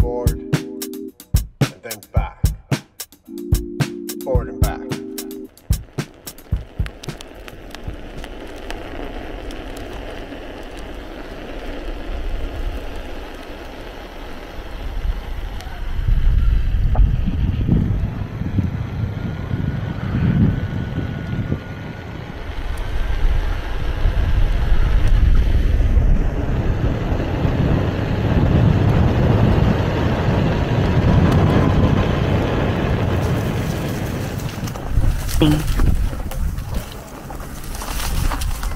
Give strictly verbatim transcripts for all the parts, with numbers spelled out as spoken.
Forward, and then back. Forward and back.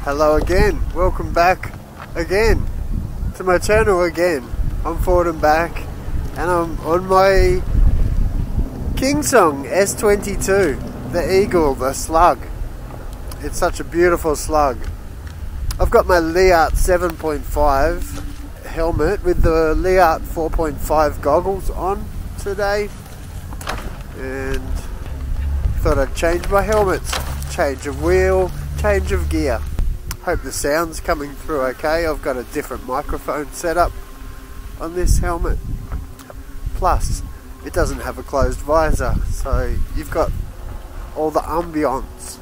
Hello again, welcome back again to my channel again. I'm Forward and Back and I'm on my Kingsong S twenty-two, the Eagle, the slug. It's such a beautiful slug. I've got my Leatt seven point five helmet with the Leatt four point five goggles on today, and thought I'd change my helmets, change of wheel, change of gear. Hope the sound's coming through okay. I've got a different microphone set up on this helmet. Plus, it doesn't have a closed visor, so you've got all the ambience.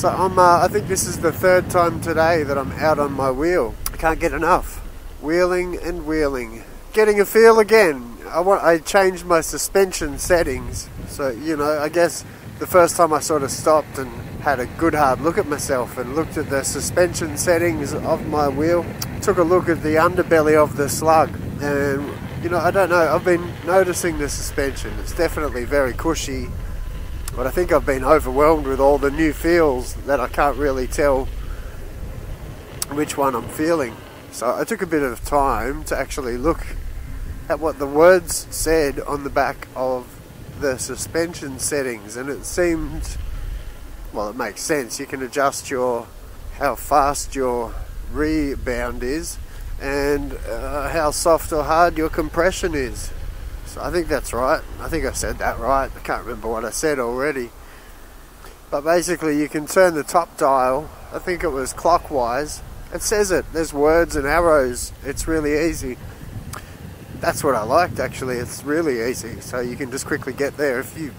So I'm, uh, I think this is the third time today that I'm out on my wheel. I can't get enough. Wheeling and wheeling. Getting a feel again. I want, I changed my suspension settings. So, you know, I guess the first time I sort of stopped and had a good hard look at myself and looked at the suspension settings of my wheel. Took a look at the underbelly of the slug. And, you know, I don't know. I've been noticing the suspension. It's definitely very cushy. But I think I've been overwhelmed with all the new feels that I can't really tell which one I'm feeling. So I took a bit of time to actually look at what the words said on the back of the suspension settings, and it seemed, well, it makes sense. You can adjust your how fast your rebound is and uh, how soft or hard your compression is. So I think that's right. I think I said that right. I can't remember what I said already. But basically you can turn the top dial, I think it was clockwise. It says it. There's words and arrows. It's really easy. That's what I liked actually. It's really easy. So you can just quickly get there. If you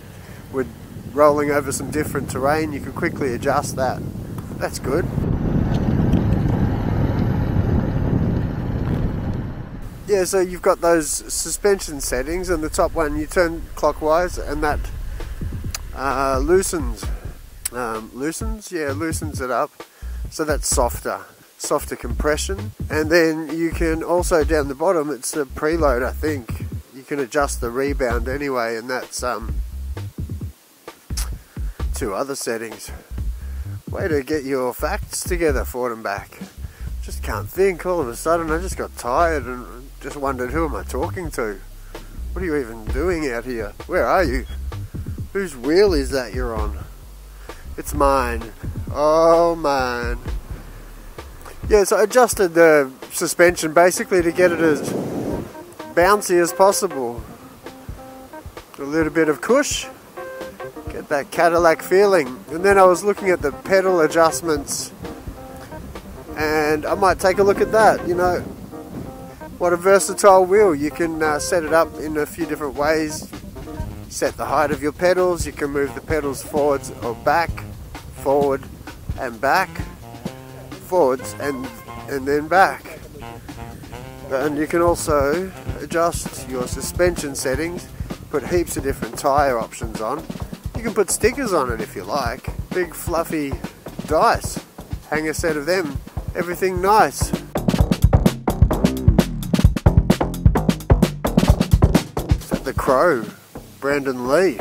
were rolling over some different terrain, you could quickly adjust that. That's good. Yeah, so you've got those suspension settings, and the top one you turn clockwise and that uh, loosens, um, loosens, yeah, loosens it up, so that's softer, softer compression. And then you can also, down the bottom, it's the preload I think, you can adjust the rebound anyway, and that's um, two other settings. Way to get your facts together, Forward and Back. Just can't think. All of a sudden I just got tired and just wondered, who am I talking to? What are you even doing out here? Where are you? Whose wheel is that you're on? It's mine. Oh man. Yeah, so I adjusted the suspension basically to get it as bouncy as possible. A little bit of cush. Get that Cadillac feeling. And then I was looking at the pedal adjustments, and I might take a look at that. You know, what a versatile wheel. You can uh, set it up in a few different ways. Set the height of your pedals, you can move the pedals forwards or back, forward and back, forwards and, and then back. And you can also adjust your suspension settings, put heaps of different tyre options on. You can put stickers on it if you like, big fluffy dice, hang a set of them. Everything nice. Is that the Crow? Brandon Lee.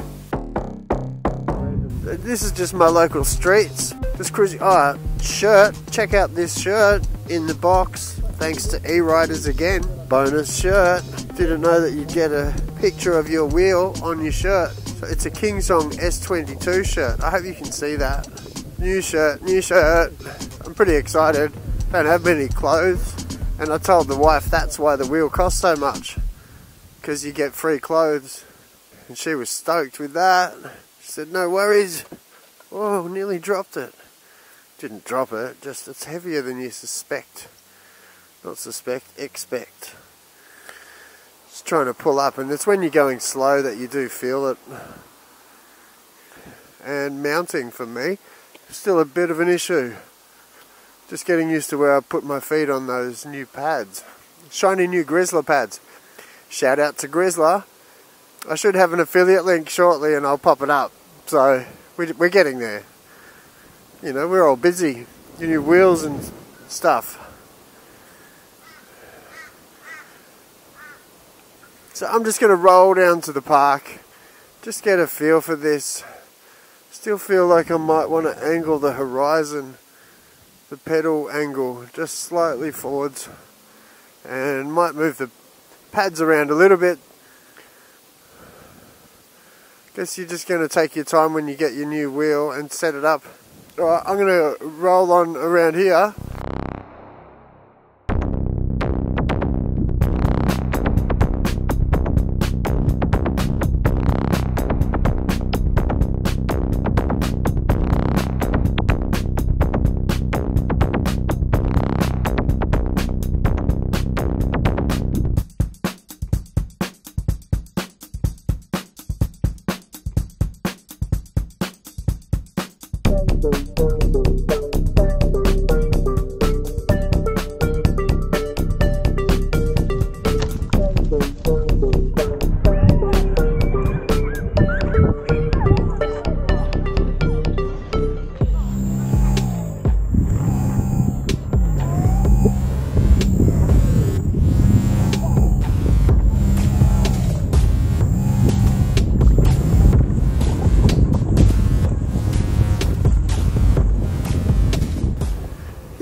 This is just my local streets. Just cruising. Oh, shirt. Check out this shirt in the box. Thanks to E-Riderz again. Bonus shirt. Didn't know that you'd get a picture of your wheel on your shirt. It's a Kingsong S twenty-two shirt. I hope you can see that. New shirt, new shirt. I'm pretty excited. Don't have many clothes. And I told the wife that's why the wheel costs so much. Because you get free clothes. And she was stoked with that. She said, no worries. Oh, nearly dropped it. Didn't drop it, just it's heavier than you suspect. Not suspect, expect. Just trying to pull up, and it's when you're going slow that you do feel it. And mounting for me, still a bit of an issue. Just getting used to where I put my feet on those new pads. Shiny new Grizzla pads. Shout out to Grizzla. I should have an affiliate link shortly and I'll pop it up. So we're getting there. You know, we're all busy. You need wheels and stuff. So I'm just going to roll down to the park. Just get a feel for this. Still feel like I might want to angle the horizon. The pedal angle just slightly forwards. And might move the pads around a little bit. Guess you're just going to take your time when you get your new wheel and set it up. Alright, I'm going to roll on around here.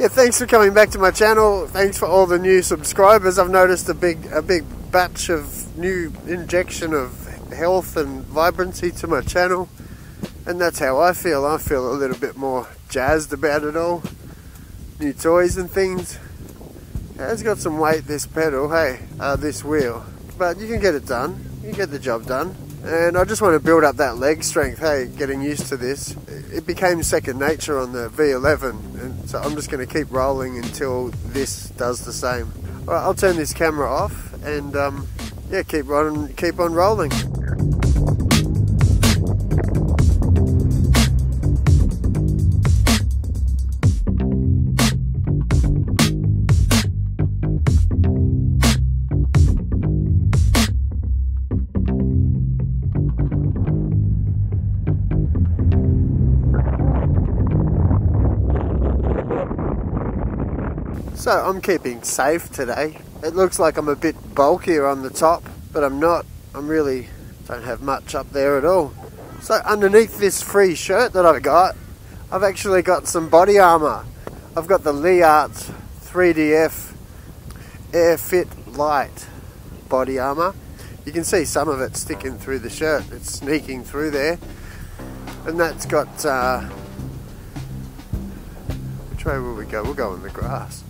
Thanks for coming back to my channel. Thanks for all the new subscribers. I've noticed a big a big batch of new injection of health and vibrancy to my channel, and that's how I feel. I feel a little bit more jazzed about it all. New toys and things. Yeah, it's got some weight, this pedal, hey, uh, this wheel, but you can get it done. You can get the job done. And I just want to build up that leg strength, hey, getting used to this. It became second nature on the V eleven, and so I'm just going to keep rolling until this does the same. Alright, I'll turn this camera off and um, yeah, keep on, keep on rolling. So I'm keeping safe today. It looks like I'm a bit bulkier on the top, but I'm not. I'm really don't have much up there at all. So underneath this free shirt that I've got, I've actually got some body armor. I've got the Leatt three D F Airfit Light body armor. You can see some of it sticking through the shirt. It's sneaking through there. And that's got, uh, which way will we go? We'll go in the grass.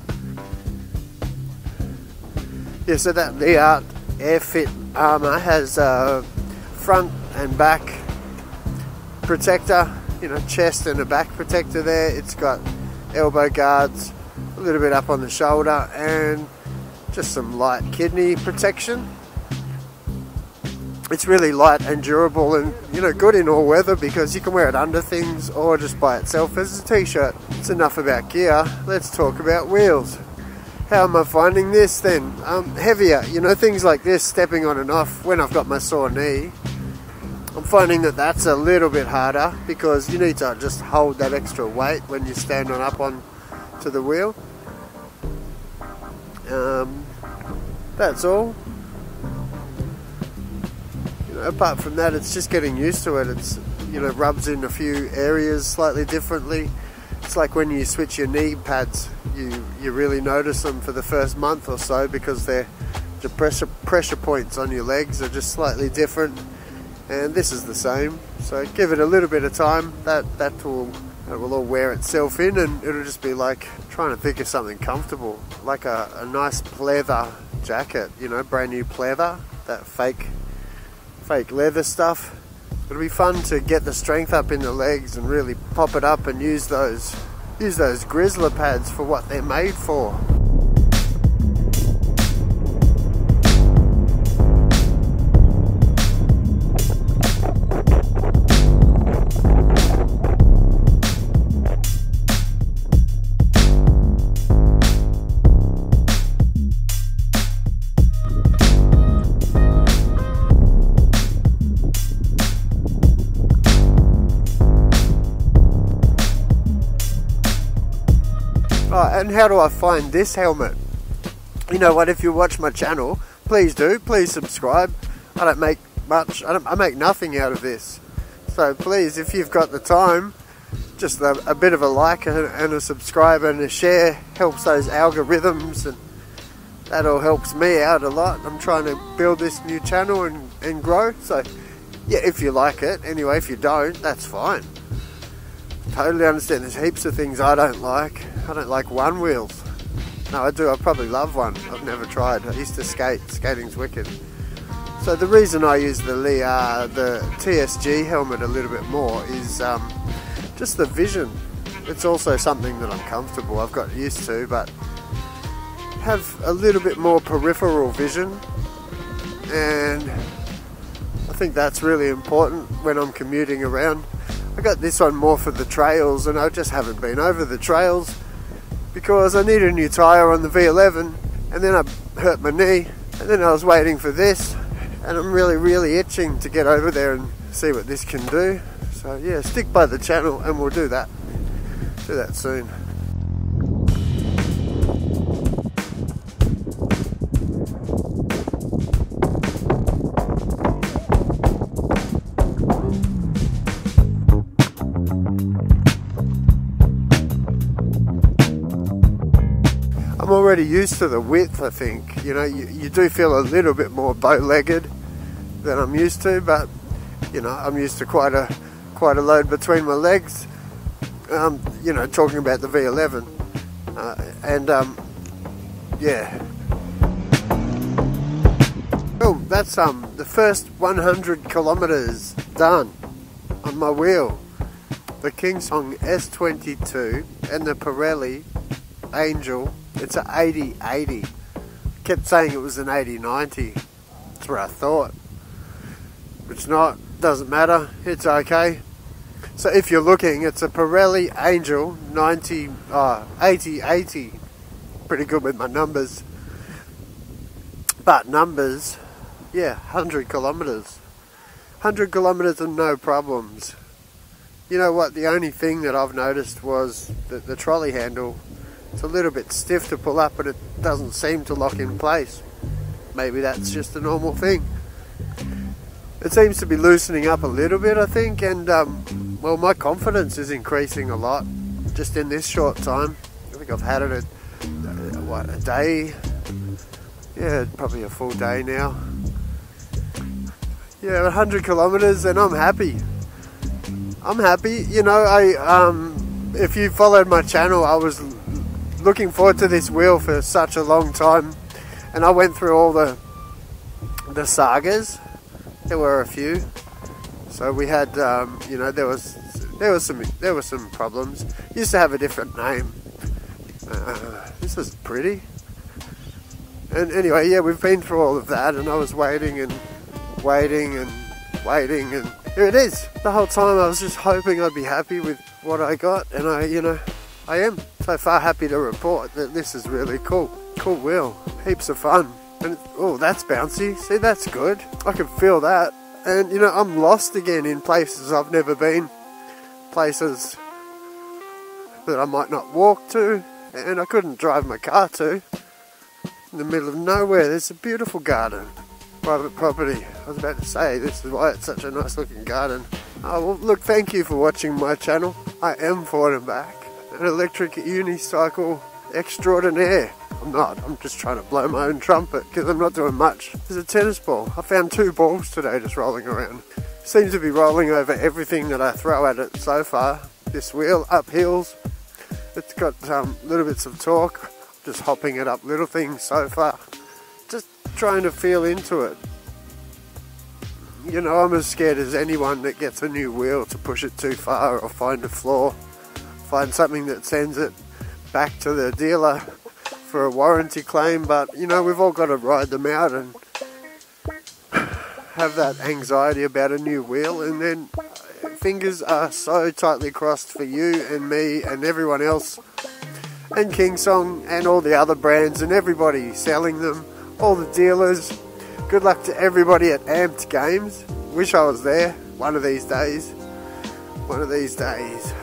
Yeah, so that Leatt Airfit armor has a front and back protector, you know, chest and a back protector there. It's got elbow guards, a little bit up on the shoulder, and just some light kidney protection. It's really light and durable and, you know, good in all weather because you can wear it under things or just by itself as a t-shirt. It's enough about gear, let's talk about wheels. How am I finding this then? Um, heavier, you know, things like this, stepping on and off when I've got my sore knee. I'm finding that that's a little bit harder because you need to just hold that extra weight when you stand on up on to the wheel. Um, that's all. You know, apart from that, it's just getting used to it. It's, you know, rubs in a few areas slightly differently. It's like when you switch your knee pads, you, you really notice them for the first month or so because they're, the pressure, pressure points on your legs are just slightly different. and this is the same. So give it a little bit of time, that that tool it will all wear itself in, and it'll just be like trying to think of something comfortable, like a, a nice pleather jacket, you know, brand new pleather, that fake fake leather stuff. It'll be fun to get the strength up in the legs and really pop it up and use those use those Grizzla pads for what they're made for. And how do I find this helmet? You know what, if you watch my channel, please do, please subscribe. I don't make much, I, don't, I make nothing out of this. So please, if you've got the time, just a, a bit of a like and, and a subscribe and a share helps those algorithms, and that all helps me out a lot. I'm trying to build this new channel and, and grow. So yeah, if you like it. Anyway, if you don't, that's fine. Totally understand, there's heaps of things I don't like. I don't like one wheels. No, I do, I probably love one. I've never tried. I used to skate, skating's wicked. So the reason I use the Leatt, the T S G helmet a little bit more is um, just the vision. It's also something that I'm comfortable, I've got used to, but have a little bit more peripheral vision, and I think that's really important when I'm commuting around. I got this one more for the trails, and I just haven't been over the trails because I need a new tyre on the V eleven, and then I hurt my knee, and then I was waiting for this, and I'm really really itching to get over there and see what this can do. So yeah, stick by the channel and we'll do that, do that soon. I'm already used to the width, I think. You know, you, you do feel a little bit more bow-legged than I'm used to, but you know, I'm used to quite a quite a load between my legs. Um, you know, talking about the V eleven, uh, and um, yeah. Oh, that's um the first one hundred kilometers done on my wheel, the Kingsong S twenty-two and the Pirelli Angel. It's an eighty eighty. Kept saying it was an eighty ninety. That's what I thought. It's not. Doesn't matter. It's okay. So if you're looking, it's a Pirelli Angel ninety, uh, eighty eighty. Pretty good with my numbers. But numbers, yeah, one hundred kilometers. one hundred kilometers and no problems. You know what? The only thing that I've noticed was that the trolley handle. It's a little bit stiff to pull up, but it doesn't seem to lock in place. Maybe that's just a normal thing. It seems to be loosening up a little bit, I think, and um, well, my confidence is increasing a lot just in this short time. I think I've had it a, what, a day? Yeah, probably a full day now. Yeah, one hundred kilometers, and I'm happy. I'm happy. You know, I um, if you followed my channel, I was looking forward to this wheel for such a long time, and I went through all the the sagas. There were a few, so we had um, you know, there was there was some there were some problems. It used to have a different name. Uh, this is pretty. And anyway, yeah, we've been through all of that, and I was waiting and waiting and waiting, and here it is. The whole time I was just hoping I'd be happy with what I got, and I you know. I am so far happy to report that this is really cool. Cool wheel. Heaps of fun. And oh, that's bouncy. See, that's good. I can feel that. And you know, I'm lost again in places I've never been. Places that I might not walk to, and I couldn't drive my car to. In the middle of nowhere, there's a beautiful garden. Private property. I was about to say, this is why it's such a nice looking garden. Oh, well, look, thank you for watching my channel. I am forward and back. An electric unicycle extraordinaire. I'm not, I'm just trying to blow my own trumpet because I'm not doing much. There's a tennis ball. I found two balls today just rolling around. seems to be rolling over everything that I throw at it so far. This wheel up hills, it's got um, little bits of torque, just hopping it up little things so far, just trying to feel into it. You know, I'm as scared as anyone that gets a new wheel to push it too far or find a flaw, find something that sends it back to the dealer for a warranty claim. But you know, we've all got to ride them out and have that anxiety about a new wheel, and then fingers are so tightly crossed for you and me and everyone else and Kingsong and all the other brands and everybody selling them, all the dealers. Good luck to everybody at Amped Games. Wish I was there one of these days. One of these days.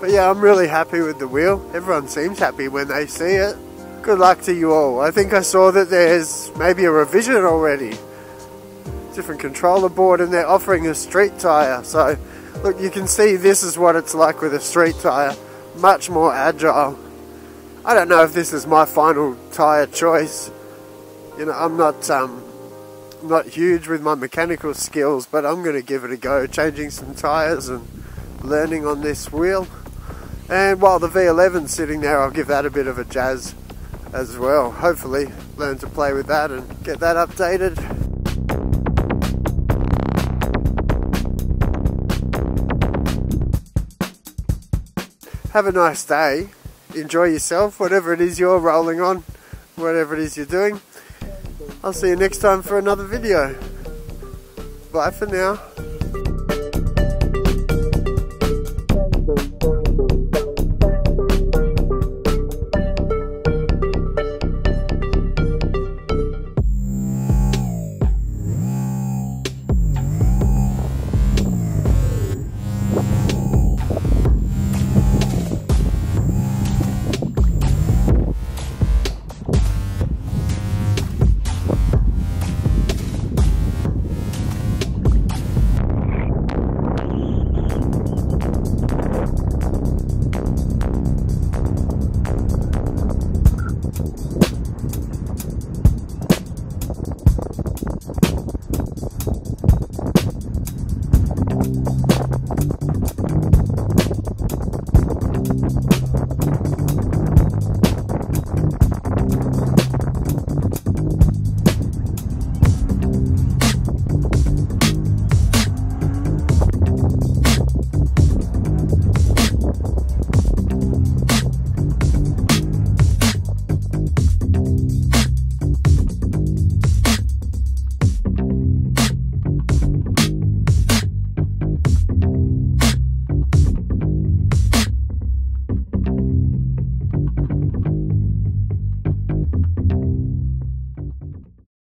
But yeah, I'm really happy with the wheel. Everyone seems happy when they see it. Good luck to you all. I think I saw that there's maybe a revision already. Different controller board, and they're offering a street tyre. So look, you can see this is what it's like with a street tyre. Much more agile. I don't know if this is my final tyre choice. You know, I'm not um, not huge with my mechanical skills, but I'm going to give it a go, changing some tyres and learning on this wheel. And while the V eleven's sitting there, I'll give that a bit of a jazz as well. Hopefully, learn to play with that and get that updated. Have a nice day. Enjoy yourself, whatever it is you're rolling on, whatever it is you're doing. I'll see you next time for another video. Bye for now.